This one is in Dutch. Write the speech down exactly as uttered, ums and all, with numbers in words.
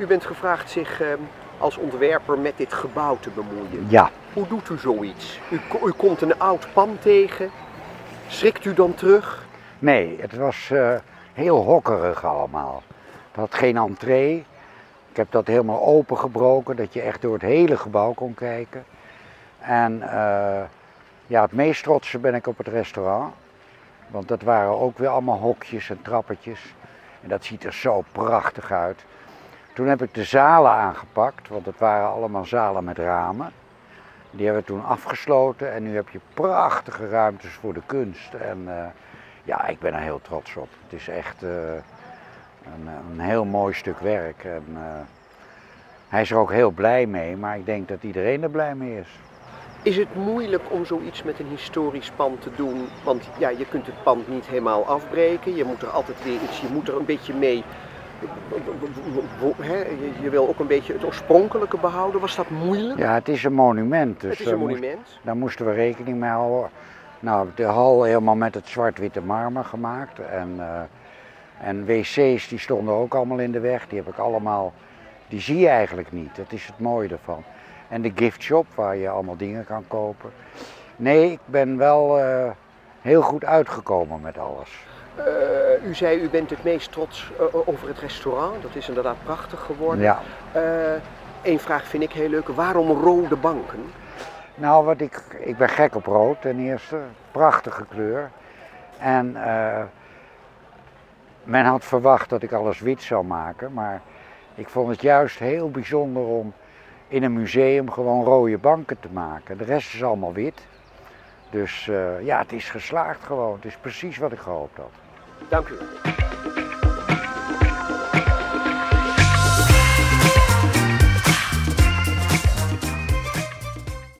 U bent gevraagd zich um, als ontwerper met dit gebouw te bemoeien. Ja. Hoe doet u zoiets? U, u komt een oud pan tegen. Schrikt u dan terug? Nee, het was uh, heel hokkerig allemaal. Het had geen entree. Ik heb dat helemaal opengebroken, dat je echt door het hele gebouw kon kijken. En uh, ja, het meest trotse ben ik op het restaurant. Want dat waren ook weer allemaal hokjes en trappetjes. En dat ziet er zo prachtig uit. Toen heb ik de zalen aangepakt, want het waren allemaal zalen met ramen. Die hebben we toen afgesloten en nu heb je prachtige ruimtes voor de kunst. En uh, ja, ik ben er heel trots op. Het is echt uh, een, een heel mooi stuk werk. En, uh, hij is er ook heel blij mee, maar ik denk dat iedereen er blij mee is. Is het moeilijk om zoiets met een historisch pand te doen? Want ja, je kunt het pand niet helemaal afbreken. Je moet er altijd weer iets, je moet er een beetje mee... Je wil ook een beetje het oorspronkelijke behouden. Was dat moeilijk? Ja, het is een monument. Dus het is een monument. Moest, daar moesten we rekening mee houden. Nou, de hal helemaal met het zwart-witte marmer gemaakt. En, uh, en wc's die stonden ook allemaal in de weg. Die heb ik allemaal... Die zie je eigenlijk niet. Dat is het mooie ervan. En de giftshop waar je allemaal dingen kan kopen. Nee, ik ben wel uh, heel goed uitgekomen met alles. Uh, u zei, u bent het meest trots uh, over het restaurant. Dat is inderdaad prachtig geworden. Ja. Eén uh, vraag vind ik heel leuk. Waarom rode banken? Nou, wat ik, ik ben gek op rood ten eerste. Prachtige kleur. En uh, men had verwacht dat ik alles wit zou maken. Maar ik vond het juist heel bijzonder om in een museum gewoon rode banken te maken. De rest is allemaal wit. Dus uh, ja, het is geslaagd gewoon. Het is precies wat ik gehoopt had. Dank u.